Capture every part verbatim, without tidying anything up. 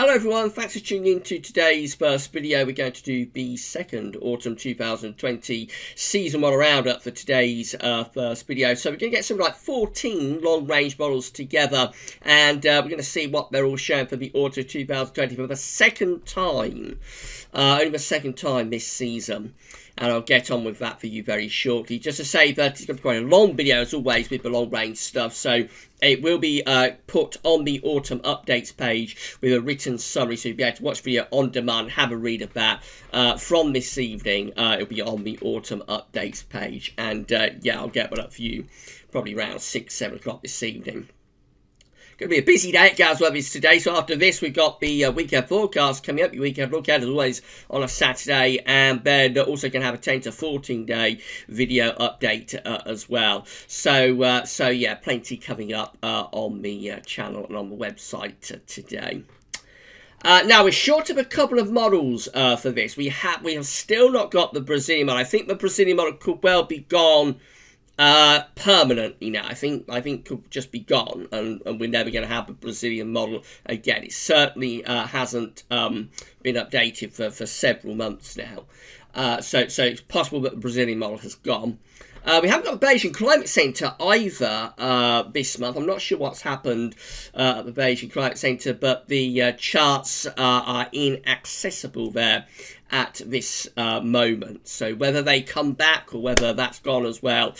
Hello everyone, thanks for tuning in to today's first video. We're going to do the second autumn two thousand twenty season model roundup for today's uh, first video. So we're going to get some like fourteen long range models together, and uh, we're going to see what they're all showing for the autumn two thousand twenty for the second time, uh, only the second time this season. And I'll get on with that for you very shortly. Just to say that it's going to be quite a long video as always with the long range stuff. So it will be uh, put on the autumn updates page with a written summary. So you'll be able to watch the video on demand, have a read of that uh, from this evening. Uh, it'll be on the autumn updates page. And uh, yeah, I'll get one up for you probably around six, seven o'clock this evening. Going to be a busy day at GavsWeatherVids today. So after this, we've got the uh, weekend forecast coming up. Your weekend lookout, as always, on a Saturday. And then also going to have a ten to fourteen day video update uh, as well. So, uh, so yeah, plenty coming up uh, on the uh, channel and on the website uh, today. Uh, now, we're short of a couple of models uh, for this. We have, we have still not got the Brazilian model. I think the Brazilian model could well be gone Uh, permanently now. I think I think could just be gone, and, and we're never going to have a Brazilian model again. It certainly uh, hasn't um, been updated for, for several months now. Uh, so so it's possible that the Brazilian model has gone. Uh, we haven't got the Beijing Climate Centre either uh, this month. I'm not sure what's happened uh, at the Beijing Climate Centre, but the uh, charts uh, are inaccessible there at this uh, moment. So whether they come back or whether that's gone as well,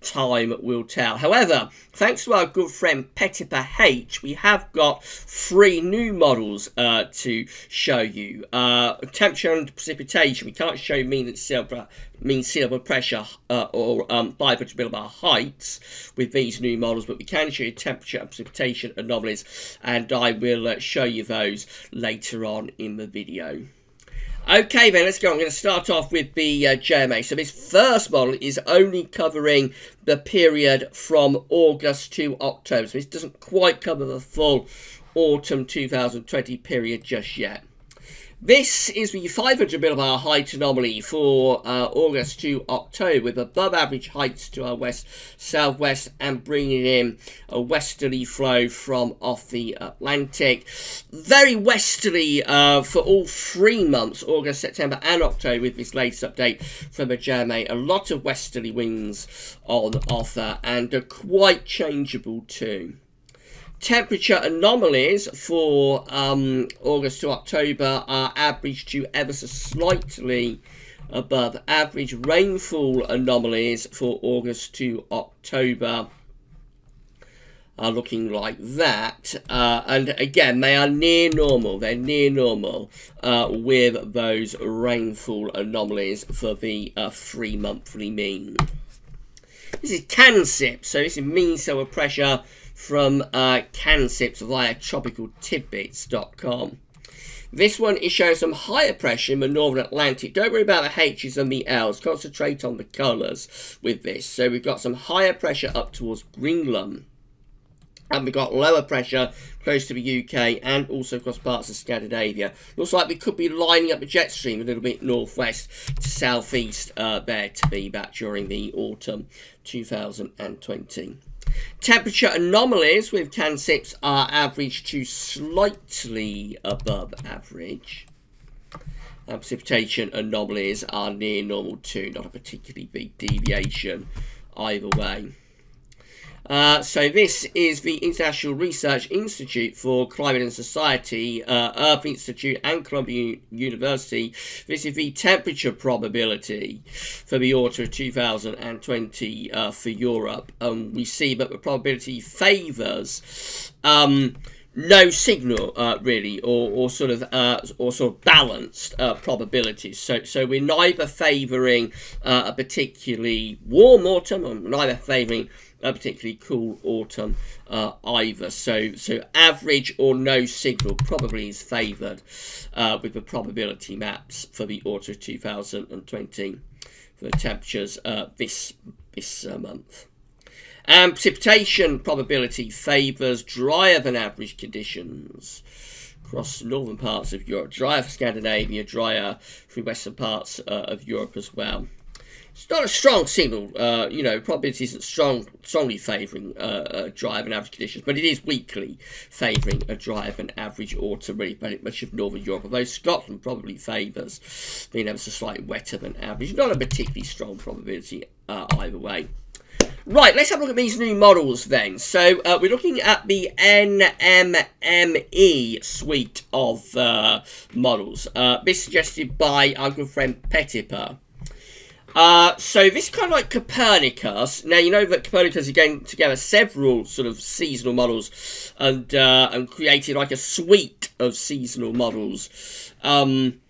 time will tell. However, thanks to our good friend Petipa-H, we have got three new models uh, to show you. Uh, temperature and precipitation. We can't show mean sea level pressure uh, or um, five hundred millibar heights with these new models, but we can show you temperature and precipitation anomalies, and I will uh, show you those later on in the video. Okay then, let's go. I'm going to start off with the uh, J M A. So this first model is only covering the period from August to October. So this doesn't quite cover the full autumn two thousand twenty period just yet. This is the five hundred millibar height anomaly for uh, August to October, with above average heights to our west, southwest, and bringing in a westerly flow from off the Atlantic. Very westerly uh, for all three months, August, September, and October, with this latest update from the J M A. A lot of westerly winds on offer, and are quite changeable too. Temperature anomalies for um, August to October are average to ever so slightly above average. Rainfall anomalies for August to October are looking like that, uh, and again they are near normal. They're near normal uh, with those rainfall anomalies for the uh, three monthly mean. This is CanSIPS, so this is mean sea level pressure from uh, CanSIPS via tropical tidbits dot com. This one is showing some higher pressure in the northern Atlantic. Don't worry about the H's and the L's. Concentrate on the colours with this. So we've got some higher pressure up towards Greenland, and we've got lower pressure close to the U K and also across parts of Scandinavia. Looks like we could be lining up the jet stream a little bit northwest to southeast uh, there to be back during the autumn two thousand twenty. Temperature anomalies with CanSIPS are average to slightly above average. And precipitation anomalies are near normal too, not a particularly big deviation either way. Uh, so this is the International Research Institute for Climate and Society, uh, Earth Institute and Columbia University. This is the temperature probability for the autumn of two thousand twenty uh, for Europe. Um, we see that the probability favours um, no signal uh, really, or, or sort of uh, or sort of balanced uh, probabilities. So so we're neither favouring uh, a particularly warm autumn, or neither favouring a particularly cool autumn uh, either. So so average or no signal probably is favoured uh, with the probability maps for the autumn of two thousand twenty for the temperatures uh, this this uh, month. And precipitation probability favours drier than average conditions across northern parts of Europe. Drier for Scandinavia, drier for western parts uh, of Europe as well. It's not a strong signal, uh, you know, probability isn't strong, strongly favouring uh, uh, dry and average conditions, but it is weakly favouring a dry and average autumn, really, much of northern Europe, although Scotland probably favours being ever so slightly wetter than average. Not a particularly strong probability uh, either way. Right, let's have a look at these new models then. So uh, we're looking at the N M M E suite of uh, models. Uh, this suggested by our good friend Petipa. Uh, so this is kind of like Copernicus. Now, you know that Copernicus is getting together several sort of seasonal models and uh, and created like a suite of seasonal models. Um,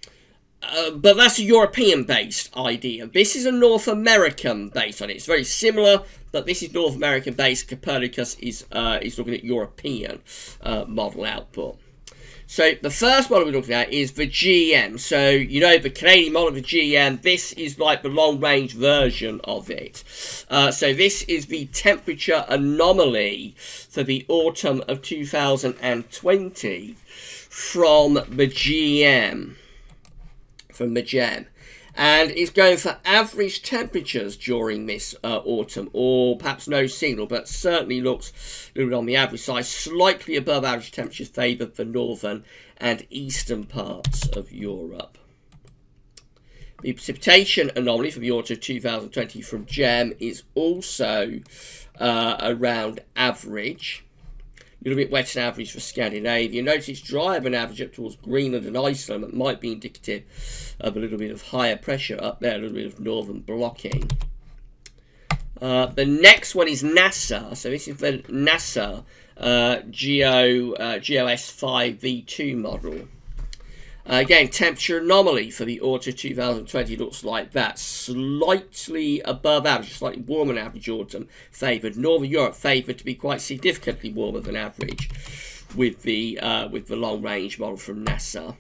uh, but that's a European-based idea. This is a North American-based idea. It's very similar, but this is North American-based. Copernicus is, uh, is looking at European uh, model output. So the first model we're looking at is the G E M. So, you know, the Canadian model of the G E M, this is like the long-range version of it. Uh, so this is the temperature anomaly for the autumn of two thousand twenty from the G E M. From the G E M. And it's going for average temperatures during this uh, autumn, or perhaps no signal, but certainly looks a little bit on the average side. Slightly above average temperatures favour the northern and eastern parts of Europe. The precipitation anomaly for the autumn of two thousand twenty from G E M is also uh, around average. A little bit wetter than average for Scandinavia. Notice it's drier than average up towards Greenland and Iceland. That might be indicative of a little bit of higher pressure up there, a little bit of northern blocking. Uh, the next one is NASA. So this is the NASA uh, Geo, uh, GeoS five V two model. Uh, again, temperature anomaly for the autumn two thousand twenty looks like that. Slightly above average, slightly warmer than average autumn favoured. Northern Europe favoured to be quite significantly warmer than average with the uh, with the long-range model from NASA.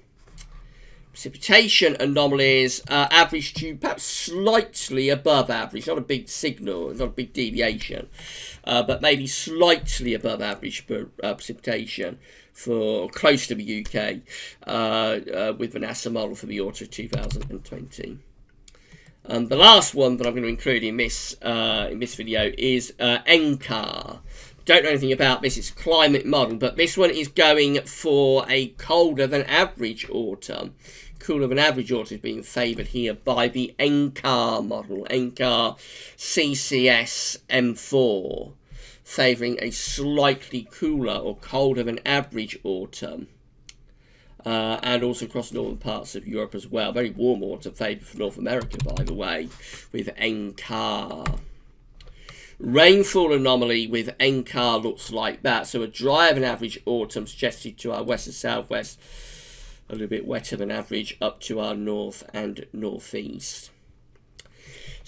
Precipitation anomalies, uh, average to perhaps slightly above average. Not a big signal, not a big deviation, uh, but maybe slightly above average for uh, precipitation for close to the U K uh, uh, with the NASA model for the autumn two thousand twenty. Um, the last one that I'm going to include in this uh, in this video is uh, N C A R. Don't know anything about this. It's climate model, but this one is going for a colder than average autumn. Cooler than average autumn is being favoured here by the N C A R model, N C A R C C S M four. Favouring a slightly cooler or colder than average autumn, uh, and also across northern parts of Europe as well. Very warm autumn favoured for North America, by the way, with N C A R. Rainfall anomaly with N C A R looks like that. So a drier than average autumn suggested to our west and southwest, a little bit wetter than average up to our north and northeast.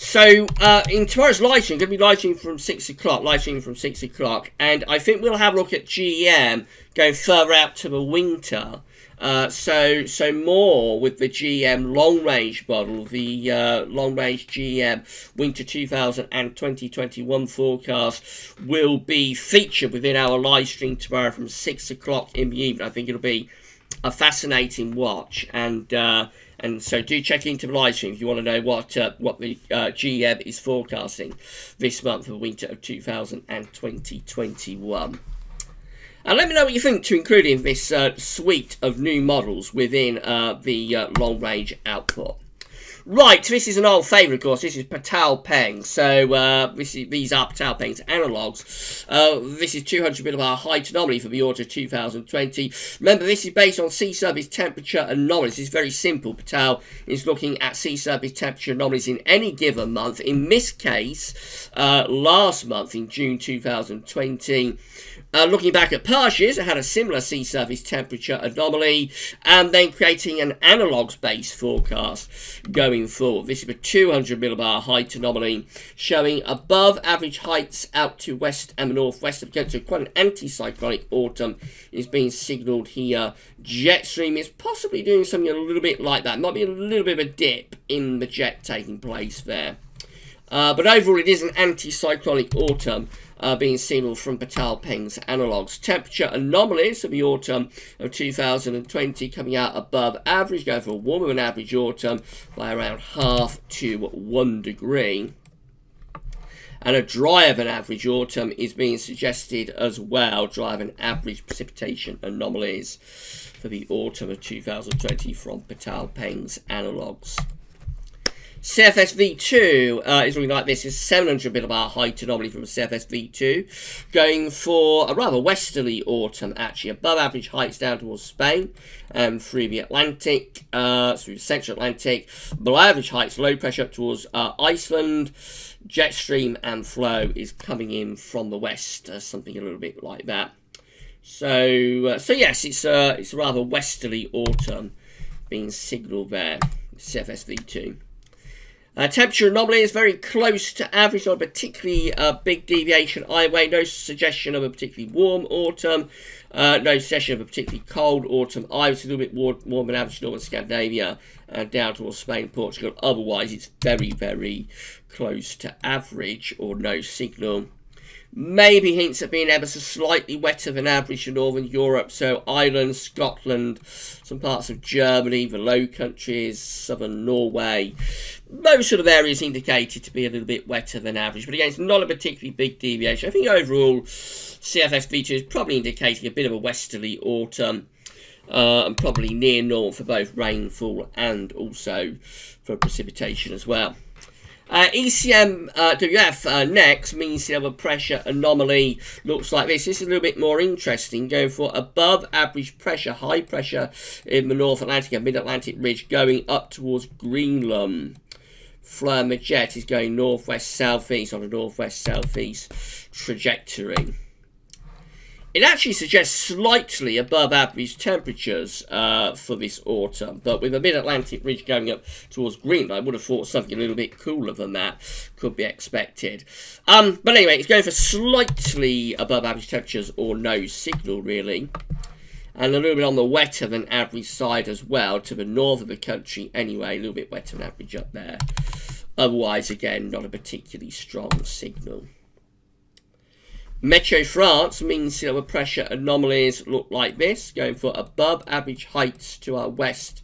So uh, in tomorrow's live stream, going to be live stream from six o'clock, live stream from six o'clock, and I think we'll have a look at G E M going further out to the winter. Uh, so so more with the G E M long-range model, the uh, long-range G E M winter two thousand twenty twenty-one forecast will be featured within our live stream tomorrow from six o'clock in the evening. I think it'll be a fascinating watch, and. Uh, And so do check into the live stream if you want to know what uh, what the uh, G E M is forecasting this month for the winter of two thousand twenty twenty-one. And let me know what you think to include in this uh, suite of new models within uh, the uh, long-range output. Right, this is an old favourite, of course. This is Pat Telpeng. So uh, this is, these are Pat Telpeng's analogues. Uh, this is two hundred millibar height anomaly for the autumn two thousand twenty. Remember, this is based on sea surface temperature anomalies. This is very simple. Pat Telpeng is looking at sea surface temperature anomalies in any given month. In this case, uh, last month in June two thousand twenty. Uh, looking back at past years, it had a similar sea surface temperature anomaly, and then creating an analogues-based forecast going forward. This is a two hundred millibar height anomaly showing above average heights out to west and northwest of the country. Quite an anti-cyclonic autumn is being signalled here. Jet stream is possibly doing something a little bit like that. Might be a little bit of a dip in the jet taking place there. Uh, but overall, it is an anti-cyclonic autumn uh, being signalled from Pat Telpeng's analogues. Temperature anomalies of the autumn of two thousand twenty coming out above average, going for a warmer than average autumn by around half to one degree. And a drier than average autumn is being suggested as well, drier than average precipitation anomalies for the autumn of two thousand twenty from Pat Telpeng's analogues. C F S v two uh, is looking like this. Is seven hundred millibar height anomaly from C F S v two, going for a rather westerly autumn, actually above average heights down towards Spain and through the Atlantic, uh, through Central Atlantic, below average heights, low pressure up towards uh, Iceland. Jet stream and flow is coming in from the west, uh, something a little bit like that. So, uh, so yes, it's a it's a rather westerly autumn being signalled there, C F S v two. Uh, temperature anomaly is very close to average, not a particularly uh, big deviation either way. No suggestion of a particularly warm autumn, uh, no suggestion of a particularly cold autumn either. It's a little bit more, more than average northern Scandinavia and down towards Spain, Portugal. Otherwise, it's very, very close to average or no signal. Maybe hints at being ever so slightly wetter than average in northern Europe, so Ireland, Scotland, some parts of Germany, the Low Countries, southern Norway. Those sort of areas indicated to be a little bit wetter than average, but again, it's not a particularly big deviation. I think overall, C F S v two is probably indicating a bit of a westerly autumn, uh, and probably near normal for both rainfall and also for precipitation as well. Uh, E C M W F uh, uh, next, mean sea level pressure anomaly, looks like this. This is a little bit more interesting, going for above average pressure, high pressure in the North Atlantic and Mid-Atlantic Ridge going up towards Greenland. Flow and the jet is going northwest-southeast on a northwest-southeast trajectory. It actually suggests slightly above average temperatures uh, for this autumn, but with a mid-Atlantic ridge going up towards Greenland, I would have thought something a little bit cooler than that could be expected. Um, but anyway, it's going for slightly above average temperatures or no signal, really. And a little bit on the wetter than average side as well, to the north of the country anyway, a little bit wetter than average up there. Otherwise, again, not a particularly strong signal. Meteo France, mean sea level pressure anomalies look like this, going for above average heights to our west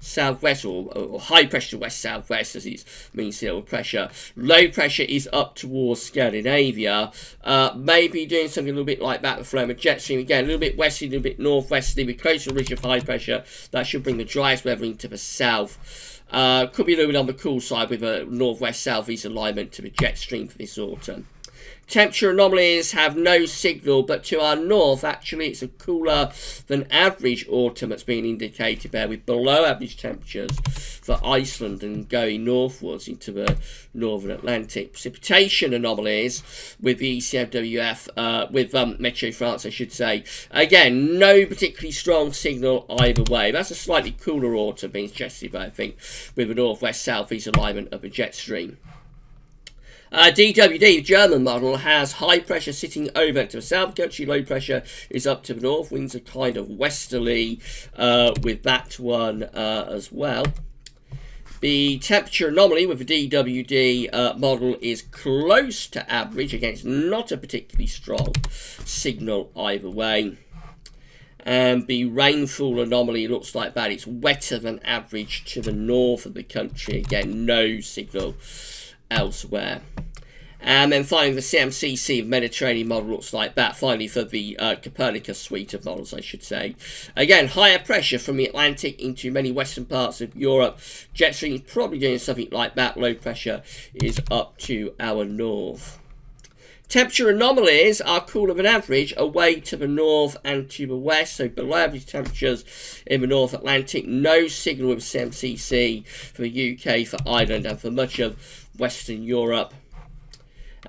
southwest, or, or high pressure west southwest as its mean sea level pressure. Low pressure is up towards Scandinavia, uh, maybe doing something a little bit like that with flow of jet stream. Again, a little bit westerly, a little bit northwesterly, with closer ridge of high pressure. That should bring the driest weather into the south. Uh, could be a little bit on the cool side with a northwest southeast alignment to the jet stream for this autumn. Temperature anomalies have no signal, but to our north, actually, it's a cooler than average autumn that's been indicated there, with below average temperatures for Iceland and going northwards into the northern Atlantic. Precipitation anomalies with the E C M W F, uh, with um, Meteo France, I should say. Again, no particularly strong signal either way. That's a slightly cooler autumn being suggested, but I think, with a northwest-southeast alignment of a jet stream. Uh, D W D, the German model, has high pressure sitting over to the south country, low pressure is up to the north, winds are kind of westerly uh, with that one uh, as well. The temperature anomaly with the D W D uh, model is close to average, again it's not a particularly strong signal either way. And the rainfall anomaly looks like that, it's wetter than average to the north of the country, again no signal elsewhere. And then finally, the C M C C Mediterranean model looks like that. Finally, for the uh, Copernicus suite of models, I should say. Again, higher pressure from the Atlantic into many western parts of Europe. Jet stream is probably doing something like that. Low pressure is up to our north. Temperature anomalies are cooler than average away to the north and to the west, so below average temperatures in the North Atlantic. No signal with C M C C for the U K, for Ireland, and for much of Western Europe.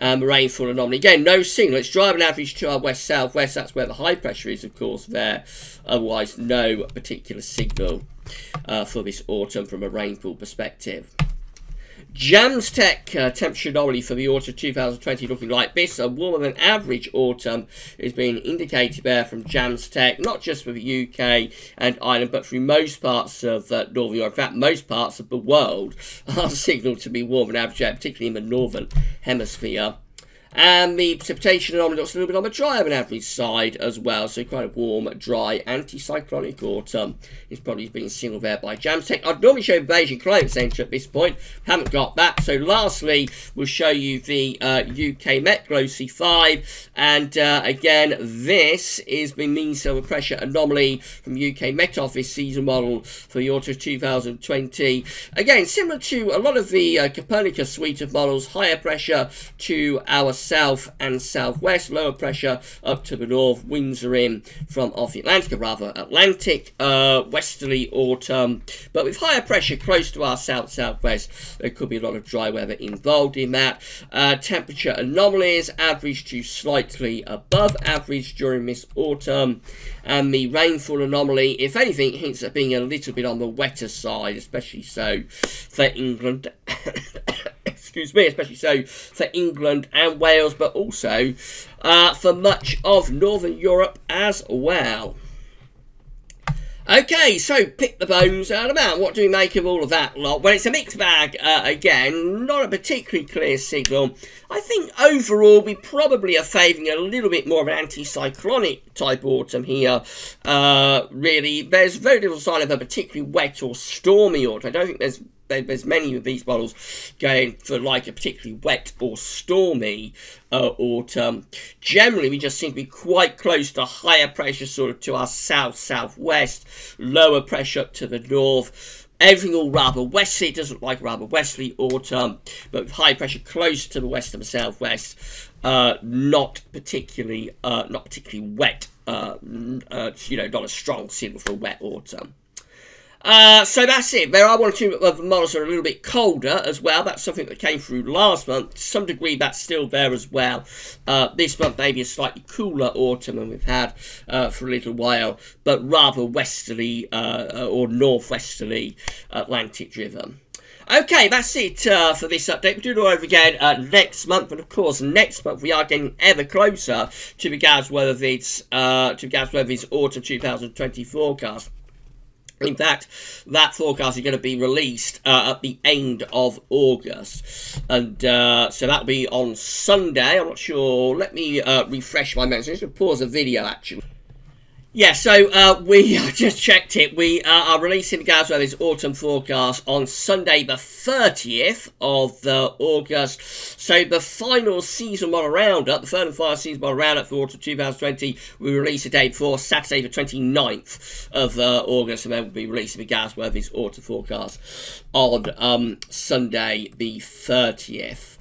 Um, rainfall anomaly, again no signal, it's drier than average to our west southwest, that's where the high pressure is of course there. Otherwise, no particular signal uh, for this autumn from a rainfall perspective. JAMSTEC uh, temperature anomaly for the autumn two thousand twenty looking like this. A warmer than average autumn is being indicated there from JAMSTEC, not just for the U K and Ireland, but through most parts of uh, Northern Europe. In fact, most parts of the world are signalled to be warmer than average, particularly in the Northern Hemisphere. and the precipitation anomaly looks a little bit on the drier than average side as well, so quite a warm, dry, anticyclonic autumn is probably being signalled there by JAMSTEC. I'd normally show Beijing Climate Centre at this point, haven't got that. So lastly, we'll show you the uh, U K Met GeoS five, and uh, again, this is the mean silver pressure anomaly from U K Met Office season model for the autumn of two thousand twenty. Again, similar to a lot of the uh, Copernicus suite of models, higher pressure to our south and southwest, lower pressure up to the north. Winds are in from off the Atlantic, or rather Atlantic uh, westerly autumn, but with higher pressure close to our south southwest, there could be a lot of dry weather involved in that. Uh, temperature anomalies, average to slightly above average during this autumn, and the rainfall anomaly, if anything, hints at being a little bit on the wetter side, especially so for England. Excuse me, especially so for England and Wales, but also uh, for much of Northern Europe as well. Okay, so pick the bones out of that. What do we make of all of that lot? Well, it's a mixed bag uh, again, not a particularly clear signal. I think overall we probably are favouring a little bit more of an anticyclonic type autumn here, uh, really. There's very little sign of a particularly wet or stormy autumn. I don't think there's There's many of these models going for like a particularly wet or stormy uh, autumn. Generally, we just seem to be quite close to higher pressure sort of to our south-southwest, lower pressure up to the north. Everything all rather westerly. It doesn't like rather westerly autumn, but with high pressure close to the west and the southwest. Uh, not particularly, uh, not particularly wet. Uh, uh, you know, not a strong signal for a wet autumn. Uh, so that's it. There are one or two of the models that are a little bit colder as well. That's something that came through last month. To some degree, that's still there as well. Uh, this month, maybe a slightly cooler autumn than we've had uh, for a little while, but rather westerly uh, or northwesterly Atlantic-driven. Okay, that's it uh, for this update. We'll do it all over again uh, next month, and of course next month we are getting ever closer to the GavsWeatherVids uh, to GavsWeatherVids Autumn two thousand twenty forecast. In fact, that forecast is going to be released uh, at the end of August. And uh, so that'll be on Sunday. I'm not sure. Let me uh, refresh my memory. I'm just going to pause the video, actually. Yeah, so uh, we just checked it. We uh, are releasing the GavsWeatherVids Autumn Forecast on Sunday the thirtieth of uh, August. So the final season model roundup, the third and final season model roundup for Autumn twenty twenty, we release the day before, Saturday the twenty-ninth of uh, August, and then we'll be releasing the GavsWeatherVids Autumn Forecast on um, Sunday the thirtieth.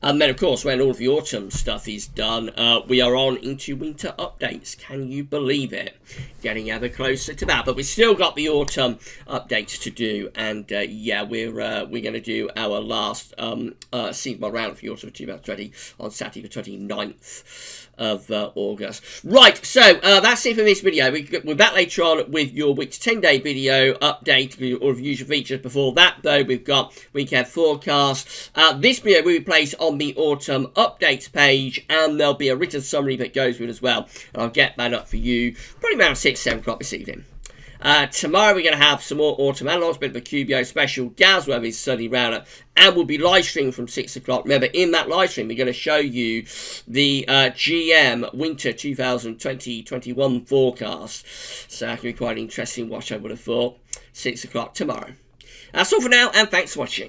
And then, of course, when all of the autumn stuff is done, uh, we are on into winter updates. Can you believe it? Getting ever closer to that, but we've still got the autumn updates to do, and uh, yeah, we're uh, we're going to do our last um, uh, season model round for the autumn of twenty twenty on Saturday the twenty-ninth of uh, August. Right, so uh, that's it for this video. We, we're back later on with your week's ten-day video update or usual features. Before that, though, we've got weekend forecast. Uh, this video will be placed on the autumn updates page, and there'll be a written summary that goes with it as well. And I'll get that up for you probably around six, seven o'clock this evening. Uh, tomorrow we're going to have some more autumn analogues, bit of a Q B O special, GavsWeatherVids Sunday Roundup, and we'll be live streaming from six o'clock. Remember, in that live stream, we're going to show you the uh, G E M Winter twenty twenty twenty-one forecast. So that can be quite an interesting watch, I would have thought. six o'clock tomorrow. That's all for now, and thanks for watching.